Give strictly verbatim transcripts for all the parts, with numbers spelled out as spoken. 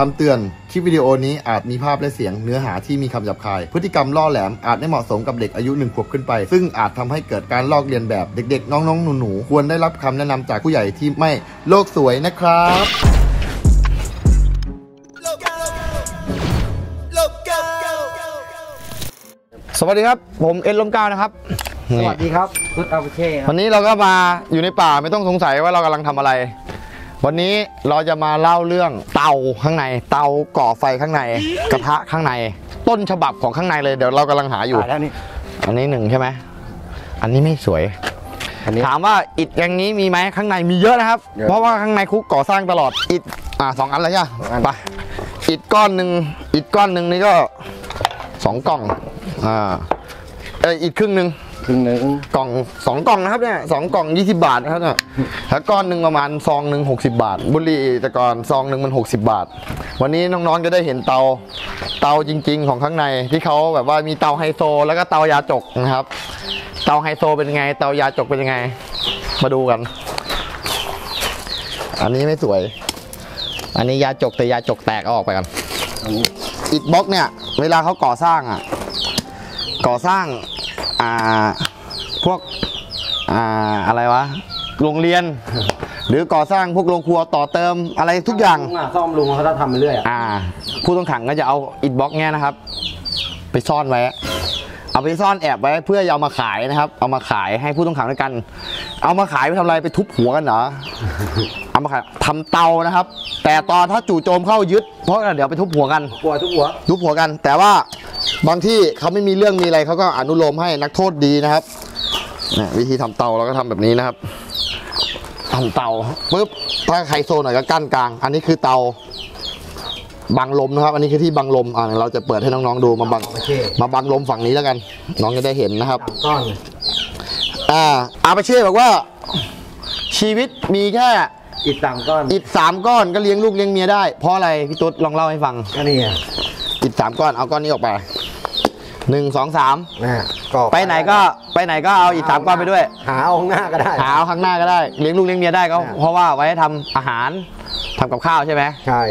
คำเตือนคลิปวิดีโอนี้อาจมีภาพและเสียงเนื้อหาที่มีคำหยาบคายพฤติกรรมล่อแหลมอาจไม่เหมาะสมกับเด็กอายุหนึ่งขวบขึ้นไปซึ่งอาจทำให้เกิดการลอกเลียนแบบเด็กๆน้องๆหนูๆควรได้รับคำแนะนำจากผู้ใหญ่ที่ไม่โลกสวยนะครับสวัสดีครับผมเอ็นล้มเก้านะครับสวัสดีครับพุทธอาวุเช่วันนี้เราก็มาอยู่ในป่าไม่ต้องสงสัยว่าเรากำลังทำอะไรวันนี้เราจะมาเล่าเรื่องเตาข้างในเตาก่อไฟข้างในกระทะข้างในต้นฉบับของข้างในเลยเดี๋ยวเรากำลังหาอยู่อันนี้หนึ่งใช่ไหมอันนี้ไม่สวยถามว่าอิฐอย่างนี้มีไหมข้างในมีเยอะนะครับเพราะว่าข้างในคุกก่อสร้างตลอดอิฐอ่าสองอันแล้วใช่ไปอิฐก้อนหนึ่งอิฐก้อนหนึ่งนี่ก็สองกล่องอ่าเอออิฐครึ่งหนึ่งครึ่งหนึ่งกล่องสองกล่องนะครับเนี่ยสองกล่องยี่สิบบาทนะครับเนี่ยถ้าก้อนหนึ่งประมาณซองหนึ่งหกสิบบาทบุหรี่แต่ก่อนซองหนึ่งมันหกสิบบาทวันนี้น้องๆจะได้เห็นเตาเตาจริงๆของข้างในที่เขาแบบว่ามีเตาไฮโซแล้วก็เตายาจกนะครับเตาไฮโซเป็นไงเตายาจกเป็นยังไงมาดูกันอันนี้ไม่สวยอันนี้ยาจกแต่ยาจกแตกออกไปกันอิฐบล็อกเนี่ยเวลาเขาก่อสร้างอ่ะก่อสร้างอ่าพวกอ่าอะไรวะโรงเรียนหรือก่อสร้างพวกโรงครัวต่อเติมอะไรทุกอย่างซ่อมลุงเขาจะทำไปเรื่อยอ่าผู้ต้องขังก็จะเอาอิฐบล็อกเนี้ยนะครับไปซ่อนไว้เอาไปซ่อนแอบไว้เพื่อเอามาขายนะครับเอามาขายให้ผู้ต้องขังด้วยกันเอามาขายไปทำอะไรไปทุบหัวกันเหรอเอามาขายทำเตานะครับแต่ตอนถ้าจู่โจมเข้ายึดเพราะเดี๋ยวไปทุบหัวกันกลัวทุบหัวทุบหัวกันแต่ว่าบางที่เขาไม่มีเรื่องมีอะไรเขาก็อนุโลมให้นักโทษดีนะครับนะวิธีทำเตาเราก็ทำแบบนี้นะครับทำเตาปึ๊บถ้าใครโซนหน่อยก็กั้นกลางอันนี้คือเตาบังลมนะครับอันนี้คือที่บังลมอ่าเราจะเปิดให้น้องๆดูมาบังมาบังลมฝั่งนี้แล้วกันน้องจะได้เห็นนะครับอ่าอาเปเช่บอกว่าชีวิตมีแค่อิฐสามก้อนอิฐสามก้อนก็เลี้ยงลูกเลี้ยงเมียได้เพราะอะไรพี่ตุ๊ดลองเล่าให้ฟังก็นี่อิฐสามก้อนเอาก้อนนี้ออกไปหนึ่งสองสามไปไหนก็ไปไหนก็เอาอิฐสามก้อนไปด้วยหาเอาข้างหน้าก็ได้หาเอาข้างหน้าก็ได้เลี้ยงลูกเลี้ยงเมียได้ก็เพราะว่าไว้ทำอาหารทำกับข้าวใช่ไหมใช่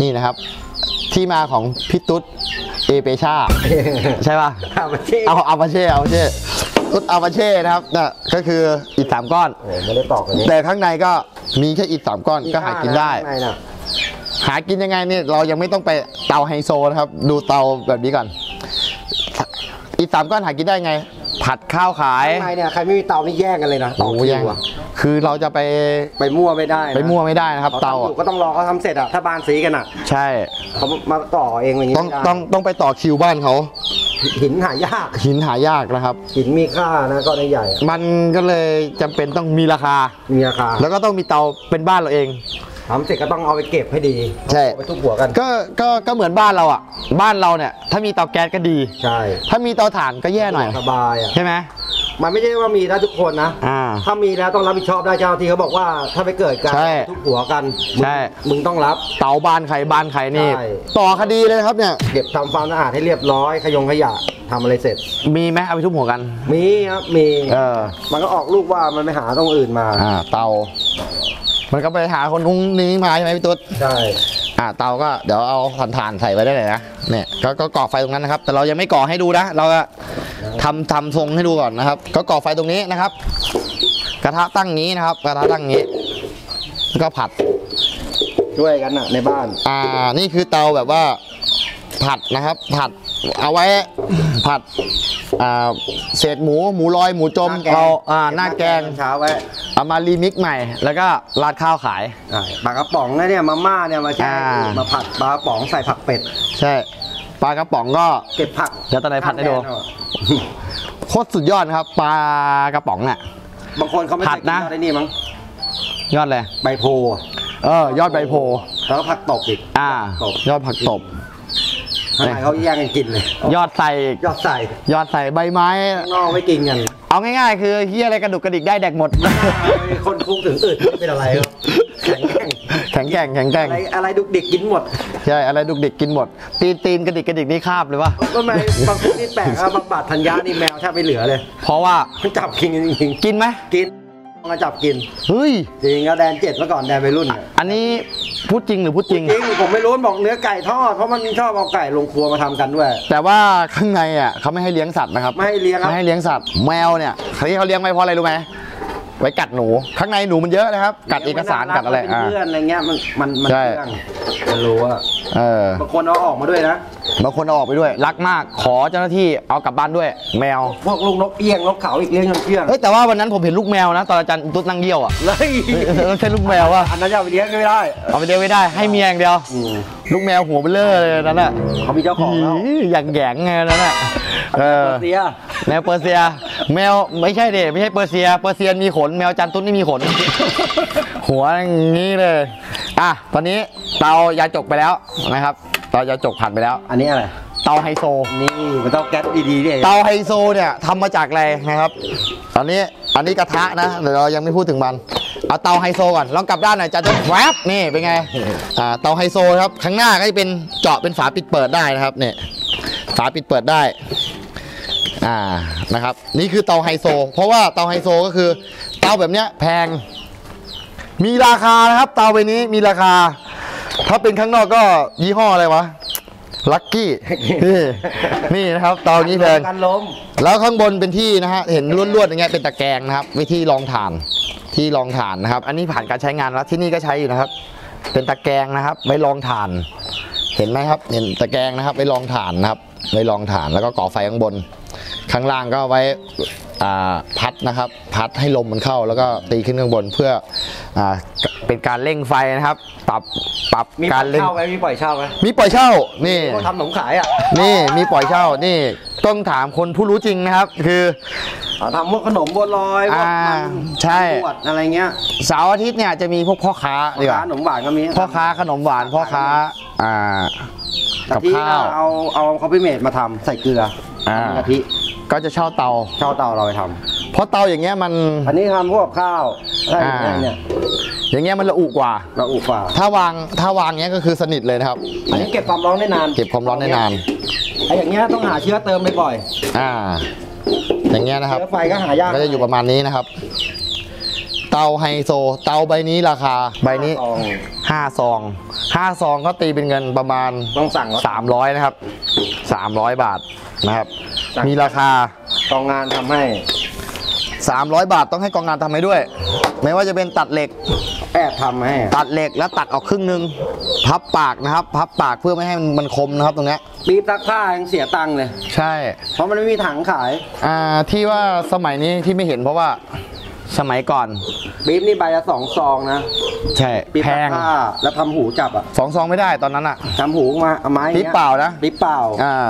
นี่นะครับที่มาของพี่ตุ๊ดเอเปช่าใช่ป่ะเอาอาปาเช่เอาเช่ตุ๊ดอาปาเช่นะครับน่ะก็คืออิฐสามก้อนไม่ได้ตอกแต่ข้างในก็มีแค่อิฐสามก้อนก็หากินได้หากินยังไงเนี่ยเรายังไม่ต้องไปเตาไฮโซนะครับดูเตาแบบนี้ก่อนอิฐสามก้อนหากินได้ไงผัดข้าวขายข้างในเนี่ยใครไม่มีเตานี่แย่งกันเลยนะโอ้แย่งคือเราจะไปไปมั่วไม่ได้ไปมั่วไม่ได้นะครับเตาก็ต้องรอเขาทำเสร็จอ่ะถ้าบ้านสีกันอ่ะใช่เขามาต่อเองอย่างนี้ต้องต้องต้องไปต่อคิวบ้านเขาหินหายากหินหายากนะครับหินมีค่านะก็ได้ใหญ่มันก็เลยจำเป็นต้องมีราคามีราคาแล้วก็ต้องมีเตาเป็นบ้านเราเองทำเสร็จก็ต้องเอาไปเก็บให้ดีใช่ไปทุบหัวกันก็ก็ก็เหมือนบ้านเราอ่ะบ้านเราเนี่ยถ้ามีเตาแก๊สก็ดีใช่ถ้ามีเตาถ่านก็แย่หน่อยสบายอ่ะใช่ไหมมันไม่ใช่ว่ามีได้ทุกคนนะถ้ามีแล้วต้องรับผิดชอบได้เจ้าที่เขาบอกว่าถ้าไปเกิดการทุบหัวกันใช่มึงต้องรับเตาบ้านใครบ้านใครนี่ต่อคดีเลยครับเนี่ยเก็บทำความสะอาดให้เรียบร้อยขยงขยะทำอะไรเสร็จมีไหมเอาไปทุบหัวกันมีครับมีเออมันก็ออกลูกว่ามันไปหาตรงอื่นมาเตามันก็ไปหาคนนุ้งนี้มาใช่ไหมพี่ตุ๊ดใช่อ่าเตาก็เดี๋ยวเอาถ่านใส่ไปได้เลยนะเนี่ยก็ก่อไฟตรงนั้นนะครับแต่เรายังไม่ก่อให้ดูนะเราทำทำทรงให้ดูก่อนนะครับก็ก่อไฟตรงนี้นะครับกระทะตั้งนี้นะครับกระทะตั้งนี้ก็ผัดช่วยกันนะในบ้านอ่านี่คือเตาแบบว่าผัดนะครับผัดเอาไว้ผัดอ่าเศษหมูหมูลอยหมูจมเอาอ่าหน้าแกงเช้าไว้เอามารีมิกใหม่แล้วก็ราดข้าวขายปลากระป๋องเนี่ยมาม่าเนี่ยมาแช่มาผัดปลากระป๋องใส่ผักเป็ดใช่ปลากระป๋องก็เก็บผักเดี๋ยวตอนไหนผัดให้ดูโคตรสุดยอดครับปลากระป๋องเนี่ยบางคนเขาไม่ผัดนะได้นี่มั้งยอดเลยใบโพเออยอดใบโพแล้วก็ผักตบอีกอ่ายอดผักตบทำไมเขาแย่งกันกินเลยยอดใส่ยอดใส่ยอดใส่ใบไม้นอกไม่กินกันเอาง่ายๆคือเฮียอะไรกระดุกกระดิกได้แดกหมดคนคุกถึงอืดเป็นอะไรครับแข็งแกร่งแข็งแกร่งแข็งแกร่งอะไรดุกดิกกินหมดใช่อะไรดุกดิกกินหมดตีนตีนกระดิกกระดิกนี่คาบเลยวะก็ไม่บางคนนี่แปลกอะบางบาทธัญญานี่แมวแทบไม่เหลือเลยเพราะว่ามันจับกินจริงๆกินไหมกิน มาจับกินเฮ้ยจริงก็แดนเจ็ดเมื่อก่อนแดนไปรุ่นอันนี้พูดจริงหรือพูดจริงจริงผมไม่รู้บอกเนื้อไก่ทอดเพราะมันชอบเอาไก่ลงครัวมาทำกันด้วยแต่ว่าข้างในอ่ะเขาไม่ให้เลี้ยงสัตว์นะครับไม่ให้เลี้ยงไม่ให้เลี้ยงสัตว์แมวเนี่ยครั้งนี้เขาเลี้ยงไว้เพราะอะไรรู้ไหมไว้กัดหนูข้างในหนูมันเยอะนะครับกัดเอกสารกัดอะไรเพื่อนอะไรเงี้ยมันมันมันรู้ว่าบางคนเอาออกมาด้วยนะบางคนเอาออกไปด้วยรักมากขอเจ้าหน้าที่เอากลับบ้านด้วยแมวพวกลูกนกเอี้ยงนกเขาอีกเรื่องเพี้ยนเฮ้ยแต่ว่าวันนั้นผมเห็นลูกแมวนะตอนอาจารย์ตุ๊ดนั่งเยี่ยวอ่ะไม่ใช่ลูกแมวอ่ะอันนั้นเอาไปเลี้ยงไม่ได้เอาไปเลี้ยงไม่ได้ให้เมียอย่างเดียวลูกแมวหัวเบลอเลยนั่นแหละเขามีเจ้าของแล้วอย่างแหงไงนั่นแหละเปอร์เซียแมวเปอร์เซียแมวไม่ใช่เด็กไม่ใช่เปอร์เซียเปอร์เซียมีขนแมวจันตุ้นนี่มีขนหัวงี้เลยอ่ะตอนนี้เตายาจกไปแล้วนะครับเตายาจกผ่านไปแล้วอันนี้อะไรเตาไฮโซนี่มันเตาแก๊สดีๆเนี่ยเตาไฮโซเนี่ยทำมาจากอะไรนะครับตอนนี้อันนี้กระทะนะเดี๋ยวเรายังไม่พูดถึงมันเอาเตาไฮโซก่อนลองกลับด้านหน่อยจันตุ้นแวบนี่เป็นไงอ่าเตาไฮโซครับข้างหน้าก็จะเป็นเจาะเป็นฝาปิดเปิดได้นะครับเนี่ยฝาปิดเปิดได้อ่านะครับนี่คือเตาไฮโซเพราะว่าเตาไฮโซก็คือเตาแบบเนี้ยแพงมีราคานะครับเตาใบนี้มีราคาถ้าเป็นข้างนอกก็ยี่ห้ออะไรวะลัคกี้นี่นะครับเตานี้แพงแล้วข้างบนเป็นที่นะฮะเห็นลวดๆอย่างเงี้ยเป็นตะแกรงนะครับวิธีรองถ่านที่รองถ่านนะครับอันนี้ผ่านการใช้งานแล้วที่นี่ก็ใช้อยู่นะครับเป็นตะแกรงนะครับไว้รองถ่านเห็นไหมครับเห็นตะแกรงนะครับไว้รองถ่านนะครับไว้รองถ่านแล้วก็ก่อไฟข้างบนข้างล่างก็ไว้พัดนะครับพัดให้ลมมันเข้าแล้วก็ตีขึ้นข้างบนเพื่อเป็นการเร่งไฟนะครับปรับปรับการเร่งมีปล่อยเช่าไหมมีปล่อยเช่านี่ทำขนมขายอ่ะนี่มีปล่อยเช่านี่ต้องถามคนผู้รู้จริงนะครับคือทำพวกขนมบัวลอยพวกมันใช่อะไรเงี้ยเสาร์อาทิตย์เนี่ยจะมีพวกพ่อค้าดีกว่าขนมหวานก็มีพ่อค้าขนมหวานพ่อค้ากับข้าวเอาเอาคอฟฟี่เมดมาทำใส่เกลือกะทิก็จะเช่าเตาเช่าเตาเราไปทำเพราะเตาอย่างเงี้ยมันอันนี้ทำพวกข้าวใช่เนี่ยอย่างเงี้ยมันระอุกว่าระอุกว่าถ้าวางถ้าวางเงี้ยก็คือสนิทเลยนะครับอันนี้เก็บความร้อนได้นานเก็บความร้อนได้นานไอ้อย่างเงี้ยต้องหาเชื้อเติมบ่อยๆอ่าอย่างเงี้ยนะครับเชื้อไฟก็หายากก็จะอยู่ประมาณนี้นะครับเตาไฮโซเตาใบนี้ราคาใบนี้ห้าซองห้าซองก็ตีเป็นเงินประมาณต้องสั่งสามร้อยนะครับสามร้อยบาทนะครับมีราคากองงานทำให้สามร้อยบาทต้องให้กองงานทำให้ด้วยไม่ว่าจะเป็นตัดเหล็กแอบทำให้ตัดเหล็กแล้วตัดออกครึ่งนึงพับปากนะครับพับปากเพื่อไม่ให้มันคมนะครับตรงนี้ปี๊บซักผ้ายังเสียตังค์เลยใช่เพราะมันไม่มีถังขายอ่าที่ว่าสมัยนี้ที่ไม่เห็นเพราะว่าสมัยก่อนปี๊บนี่ใบละสองซองนะใช่ปี๊บซักผ้าแล้วทำหูจับอ่ะสองซองไม่ได้ตอนนั้นอ่ะทำหูมาเอาไม้ปี๊บเปล่านะปี๊บเปล่าอ่า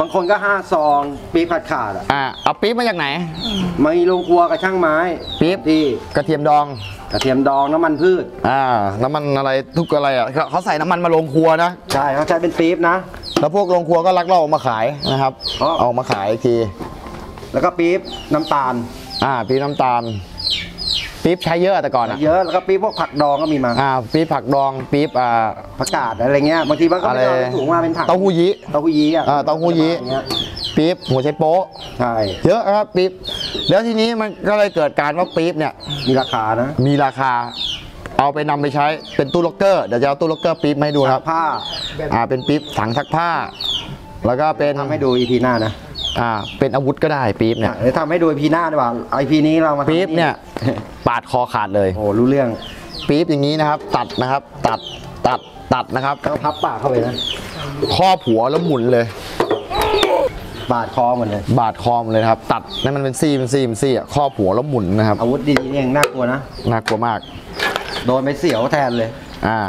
บางคนก็ห้าซองปี๊บขาดขาดอ่ะเอาปี๊บมาจากไหนมาลงครัวกับช่างไม้ปี๊บที่กระเทียมดองกระเทียมดองน้ำมันพืชอ่าน้ำมันอะไรทุกอะไรอ่ะเขาใส่น้ำมันมาลงครัวนะใช่เขาใช้เป็นปี๊บนะแล้วพวกลงครัวก็ลักลอบออกมาขายนะครับเอามาขายอีกทีแล้วก็ปี๊บน้ำตาลอ่าปี๊บน้ำตาลปี๊บใช้เยอะแต่ก่อนเยอะแล้วก็ปี๊บพวกผักดองก็มีมาอ่าปี๊บผักดองปี๊บอ่าผักกาดอะไรเงี้ยบางทีมันก็ไม่ได้ถุงมาเป็นถังเต้าหู้ยี้เต้าหู้ยี้อ่ะเต้าหู้ยี้ปี๊บหัวไชโป๊ะใช่เยอะครับปี๊บแล้วทีนี้มันก็เลยเกิดการว่าปี๊บเนี่ยมีราคานะมีราคาเอาไปนำไปใช้เป็นตู้ล็อกเกอร์เดี๋ยวจะเอาตู้ล็อกเกอร์ปี๊บให้ดูครับผ้าอ่าเป็นปี๊บถังซักผ้าแล้วก็เป็นทำให้ดูอีพีหน้านะอ่าเป็นอาวุธก็ได้ปี๊บเนี่ยทำให้ดูอีพีหน้าดีกว่าไอพีนี้เรามาปี๊บเนี่ยปาดคอขาดเลยโอ้รู้เรื่องปี๊บอย่างนี้นะครับตัดนะครับตัดตัดตัดนะครับแล้วพับปากเข้าไปนะครอบหัวแล้วหมุนเลยบาดคอมันเลยบาดคอมันเลยครับตัดนั่นมันเป็นซี่เป็นซี่เป็นซี่อ่ะครอบหัวแล้วหมุนนะครับอาวุธดีนี่ยังน่ากลัวนะน่ากลัวมากโดนไปเสียวแทนเลยอ่า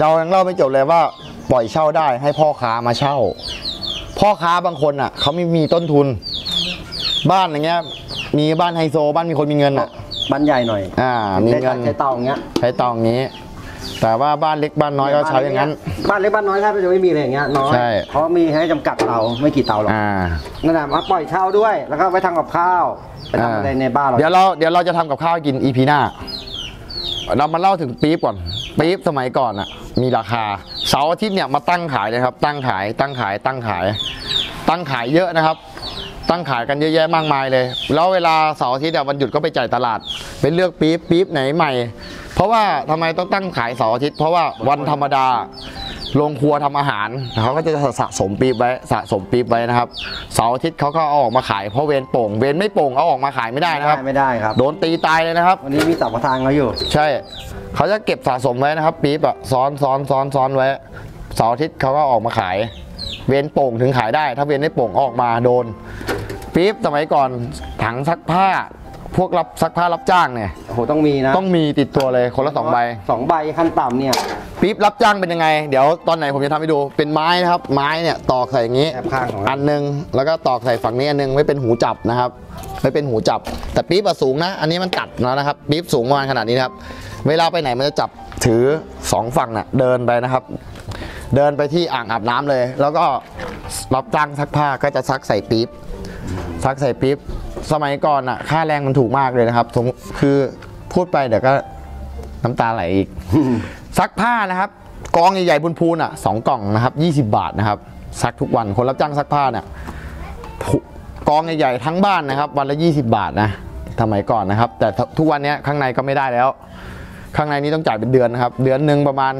เรายังเล่าไม่จบเลยว่าปล่อยเช่าได้ให้พ่อค้ามาเช่าพ่อค้าบางคนอ่ะเขาไม่มีต้นทุนบ้านอย่างเงี้ยมีบ้านไฮโซบ้านมีคนมีเงินอ่ะบ้านใหญ่หน่อยอ่ามีเงินใช้เตาอย่างเงี้ยใช้เตาอย่างนี้แต่ว่าบ้านเล็กบ้านน้อยก็ใช้อย่างนั้นบ้านเล็กบ้านน้อยถ้าจะไม่มีอะไรอย่างเงี้ยน้อยเพราะมีให้จำกัดเตาไม่กี่เตาหรอกนั่นแหละมาปล่อยเช่าด้วยแล้วก็ไว้ทำกับข้าวไปทำอะไรในบ้านเราเดี๋ยวเราเดี๋ยวเราจะทำกับข้าวกินอีพีหน้าเรามาเล่าถึงปี๊บก่อนปี๊บสมัยก่อนอ่ะมีราคาเสาร์อาทิตย์เนี่ยมาตั้งขายเลยครับตั้งขายตั้งขายตั้งขายตั้งขายเยอะนะครับ ตั้งขายกันเยอะแยะมากมายเลยแล้วเวลาเสาร์อาทิตย์วันหยุดก็ไปจ่ายตลาดเป็นเลือกปี๊บปี๊บไหนใหม่เพราะว่าทำไมต้องตั้งขายเสาร์อาทิตย์เพราะว่าวันธรรมดาโรงครัวทำอาหารเขาก็จะสะสมปี๊บไว้สะสมปี๊บไว้นะครับเสาร์อาทิตย์เขาก็เอาออกมาขายเพราะเวรโป่งเวรไม่โป่งเอาออกมาขายไม่ได้นะครับไม่ได้ครับโดนตีตายเลยนะครับวันนี้มีสัมปทานเขาอยู่ใช่เขาจะเก็บสะสมไว้นะครับปี๊บอะซ้อนซ้อนซ้อนซ้อนไว้เสาร์อาทิตย์เขาก็ออกมาขายเวรโป่งถึงขายได้ถ้าเวรไม่โป่งออกมาโดนปี๊บสมัยก่อนถังซักผ้าพวกรับซักผ้ารับจ้างเนี่ยโหต้องมีนะต้องมีติดตัวเลยคนละสองใบสองใบขั้นต่ำเนี่ยปี๊บรับจ้างเป็นยังไงเดี๋ยวตอนไหนผมจะทำให้ดูเป็นไม้นะครับไม้เนี่ยตอกใส่อย่างนี้อันนึงแล้วก็ตอกใส่ฝั่งนี้อันนึงไม่เป็นหูจับนะครับไม่เป็นหูจับแต่ปี๊บสูงนะอันนี้มันตัดแล้วนะครับปี๊บสูงประมาณขนาดนี้นะครับเวลาไปไหนมันจะจับถือสองฝั่งน่ะเดินไปนะครับเดินไปที่อ่างอาบน้ำเลยแล้วก็รับจ้างซักผ้าก็จะซักใส่ปี๊บซักใส่ปี๊บสมัยก่อนอ่ะค่าแรงมันถูกมากเลยนะครับคือพูดไปเดี๋ยวก็น้ำตาไหลอีก ซักผ้านะครับกองใหญ่ๆบนพูนอ่ะสองกล่องนะครับยี่สิบบาทนะครับซักทุกวันคนรับจ้างซักผ้าเนี่ยกองใหญ่ๆทั้งบ้านนะครับวันละยี่สิบบาทนะสมัยก่อนนะครับแต่ทุกวันนี้ข้างในก็ไม่ได้แล้วข้างในนี้ต้องจ่ายเป็นเดือนนะครับเดือนหนึ่งประมาณ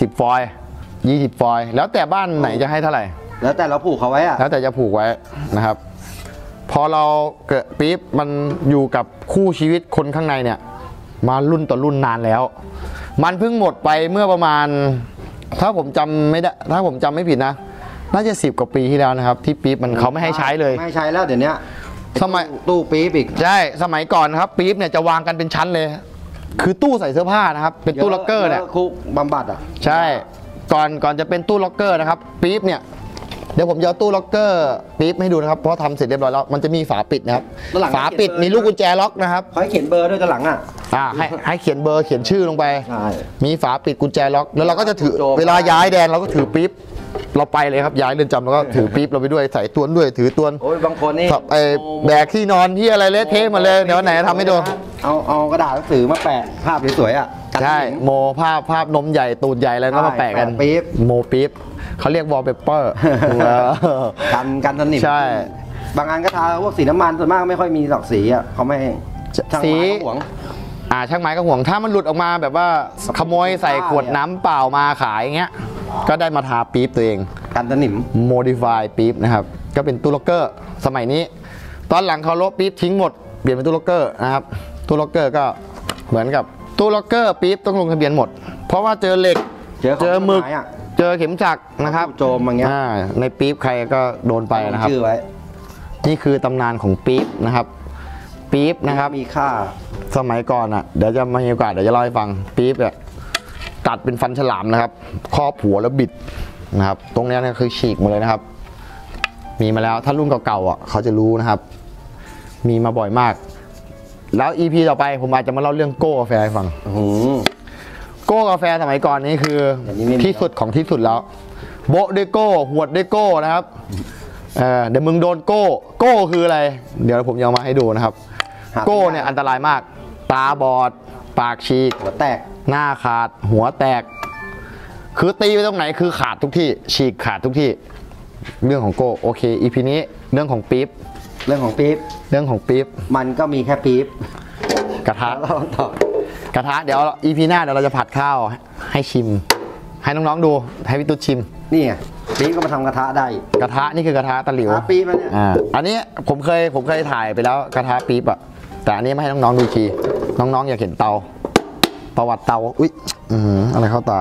สิบฟอยยี่สิบฟอยแล้วแต่บ้านไหนจะให้เท่าไหร่แล้วแต่เราผูกเขาไว้อะแล้วแต่จะผูกไว้นะครับพอเราเกิดปี๊บมันอยู่กับคู่ชีวิตคนข้างในเนี่ยมารุ่นต่อรุ่นนานแล้วมันเพิ่งหมดไปเมื่อประมาณถ้าผมจำไม่ได้ถ้าผมจำไม่ผิดนะน่าจะสิบกว่าปีที่แล้วนะครับที่ปี๊บมันเขาไม่ให้ใช้เลยไม่ใช้แล้วเดี๋ยวนี้สมัยตู้ปี๊บอีกใช่สมัยก่อนครับปี๊บเนี่ยจะวางกันเป็นชั้นเลยคือตู้ใส่เสื้อผ้านะครับเป็นตู้ล็อกเกอร์เนี่ยคุกบำบัดอ่ะใช่ก่อนก่อนจะเป็นตู้ล็อกเกอร์นะครับปี๊บเนี่ยเดี๋ยวผมจะเอาตู้ล็อกเกอร์ปี๊บให้ดูนะครับเพราะทำเสร็จเรียบร้อยแล้วมันจะมีฝาปิดนะครับฝาปิดมีลูกกุญแจล็อกนะครับให้เขียนเบอร์ด้วยตอนหลังอ่ะอ่าให้ให้เขียนเบอร์เขียนชื่อลงไปมีฝาปิดกุญแจล็อกแล้วเราก็จะถือเวลาย้ายแดนเราก็ถือปี๊บเราไปเลยครับย้ายเรือนจำแล้วก็ถือปี๊บเราไปด้วยใส่ตวนด้วยถือตวนโอ้ยบางคนนี่แบกที่นอนที่อะไรเละเทะมาเลยเดี๋ยวไหนทำให้ดูเอาเอากระดาษหนังสือมาแปะภาพสวยๆอ่ะใช่โมภาพภาพนมใหญ่ตูดใหญ่แล้วก็มาแปะกันปี๊บโมปี๊บเขาเรียกวอลเปเปอร์กันกันสนิมใช่บางงานก็ทาพวกสีน้ำมันส่วนมากไม่ค่อยมีหลอกสีอ่ะเขาไม่สีหวงอ่าช่างไม้ก็ห่วงถ้ามันหลุดออกมาแบบว่าขโมยใส่ขวดน้ำเปล่ามาขายอย่างเงี้ยก็ได้มาทาปี๊บตัวเองกันสนิมโมดิฟายปี๊บนะครับก็เป็นตู้ล็อกเกอร์สมัยนี้ตอนหลังเขาลบปี๊บทิ้งหมดเปลี่ยนเป็นตู้ล็อกเกอร์นะครับตู้ล็อกเกอร์ก็เหมือนกับตู้ล็อกเกอร์ปี๊บต้องลงทะเบียนหมดเพราะว่าเจอเหล็กเจอหมึกเจอเข็มจักรนะครับโจมอย่างเงี้ยในปี๊บใครก็โดนไปนะครับนี่คือตำนานของปี๊บนะครับปี๊บนะครับมีค่าสมัยก่อนอ่ะเดี๋ยวจะมีโอกาสเดี๋ยวจะเล่าให้ฟังปี๊บเนี่ยตัดเป็นฟันฉลามนะครับครอบหัวแล้วบิดนะครับตรงนี้เนี่ยคือฉีกหมดเลยนะครับมีมาแล้วถ้ารุ่นเก่าๆอ่ะเขาจะรู้นะครับมีมาบ่อยมากแล้วอีพีต่อไปผมอาจจะมาเล่าเรื่องโก้กาแฟให้ฟังโก้กาแฟสมัยก่อนนี้คือที่สุดของที่สุดแล้วโบด้วยโก้หวดด้วยโก้นะครับเดี๋ยวมึงโดนโก้โก้คืออะไรเดี๋ยวผมจะเอามาให้ดูนะครับโก้เนี่ยอันตรายมากตาบอดปากฉีกหัวแตกหน้าขาดหัวแตกคือตีไปตรงไหนคือขาดทุกที่ฉีกขาดทุกที่เรื่องของโก้โอเคอีพีนี้เรื่องของปี๊บเรื่องของปี๊บเรื่องของปี๊บมันก็มีแค่ปี๊บกระทะกระทะเดี๋ยวอีพีหน้าเดี๋ยวเราจะผัดข้าวให้ชิมให้น้องๆดูให้พี่ตุ๊ดชิมนี่ไงปี๊บก็มาทำกระทะได้กระทะนี่คือกระทะตะหลิวปี๊บมันเนี่ยอันนี้ผมเคยผมเคยถ่ายไปแล้วกระทะปี๊บอะแต่อันนี้ไม่ให้น้องๆดูทีน้องๆอยากเห็นเตาประวัติเตาอุ๊ยอืออะไรเข้าตา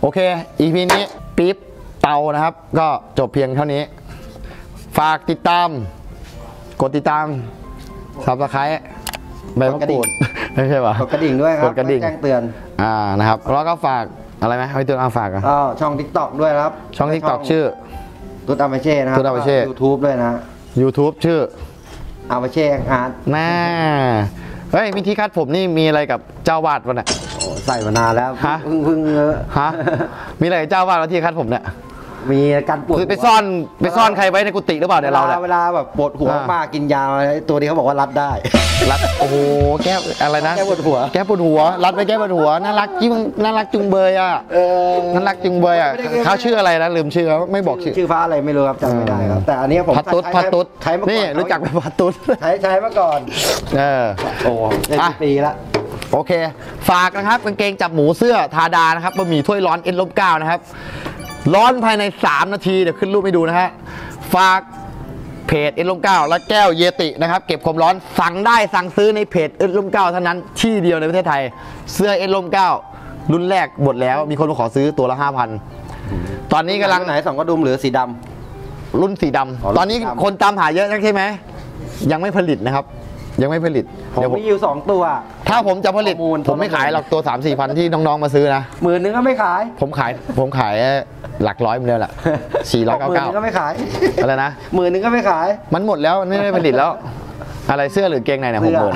โอเคอีพีนี้ปี๊บเตานะครับก็จบเพียงเท่านี้ฝากติดตามกดติดตามซับสไคร้ใบมะกรูดไม่ใช่ป่ะกดกระดิ่งด้วยครับกดกระดิ่งแจ้งเตือนอ่านะครับแล้วก็ฝากอะไรไหมให้เตือนเอาฝากอ่ะช่อง ติ๊กต็อก ด้วยครับช่อง ติ๊กต็อก ชื่อตุ๊ดอาเวเช่นะครับตุ๊ดอาเวเช่ ยูทูบ ด้วยนะ ยูทูบ ชื่ออาเวเช่อาร์ตแม่เฮ้ยวิธีคัดผมนี่มีอะไรกับเจ้าวาดวะเนี่ยใส่มานานแล้วฮะพึ่งพึ่งฮะมีอะไรกับเจ้าวาดวิธีคัดผมเนี่ย มีการปวดไปซ่อนไปซ่อนใครไว้ในกุฏิหรือเปล่าเนี่ยเราเนี่ยเวลาแบบปวดหัวมากกินยาตัวนี้เขาบอกว่ารัดได้รัดโอ้โหแก้อะไรนะแก้ปวดหัวแก้ปวดหัวรัดไปแก้ปวดหัวน่ารักจิ้งน่ารักจุงเบยอ่ะน่ารักจุงเบยอ่ะเขาชื่ออะไรนะลืมชื่อแล้วไม่บอกชื่อชื่อฟ้าอะไรไม่รู้ครับจำไม่ได้ครับแต่อันนี้ผมพัดตุ๊ดพัดตุ๊ดนี่รู้จักไหมพัดตุ๊ดใช้ใช้มาก่อนเออโอ้ได้ปีละโอเคฝากนะครับกางเกงจับหมูเสื้อทาดานะครับบะหมี่ถ้วยร้อน เอส ลบเก้า นะครับร้อนภายในสามนาทีเดี๋ยวขึ้นรูปให้ดูนะฮะฝากเพจ เอส ลบเก้า และแก้วเยตินะครับเก็บความร้อนสั่งได้สั่งซื้อในเพจ เอส ลบเก้า เท่านั้นที่เดียวในประเทศไทยเสื้อ เอส ลบเก้า รุ่นแรกหมดแล้วมีคนมาขอซื้อตัวละ ห้าพัน ตอนนี้กำลังไหนสองกระดุมหรือสีดำรุ่นสีดำตอนนี้คนตามหาเยอะนะใช่ไหมยังไม่ผลิตนะครับยังไม่ผลิตผมมีอยู่สองตัวถ้าผมจะผลิตผมไม่ขายหรอกตัว สามสี่ พันที่น้องๆมาซื้อนะหมื่นนึงก็ไม่ขายผมขายผมขายหลักร้อยเหมือนเดิมแหละสี่ร้อยเก้าเก้าหมื่นนึงก็ไม่ขายอะไรนะหมื่นนึงก็ไม่ขายมันหมดแล้วไม่ได้ผลิตแล้วอะไรเสื้อหรือเกงในเนี่ยผมโดน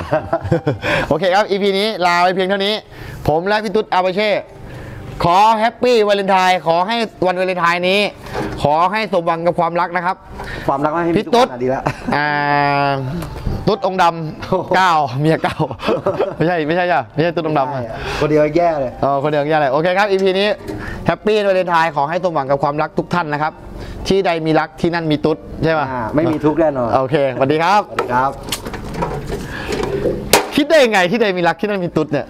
โอเคครับ อี พี นี้ลาไปเพียงเท่านี้ผมและพี่ตุ๊ดอาปาเช่ขอแฮปปี้วาเลนไทน์ขอให้วันวาเลนไทน์นี้ขอให้สมหวังกับความรักนะครับความรักให้พี่ตุ๊ดดีแล้วตุ๊ดองดำเก้าเมียเก้าไม่ใช่ไม่ใช่จ้ะไม่ใช่ตุ๊ดองดำคนเดียวแย่เลยอ๋อคนเดียวแย่เลยโอเคครับ อี พี นี้แฮปปี้วาเลนไทน์ขอให้สมหวังกับความรักทุกท่านนะครับที่ใดมีรักที่นั่นมีตุ๊ดใช่ไหมไม่มีทุกข์แน่นอนโอเคสวัสดีครับสวัสดีครับคิดได้ยังไงที่ใดมีรักที่นั่นมีตุ๊ดเนี่ย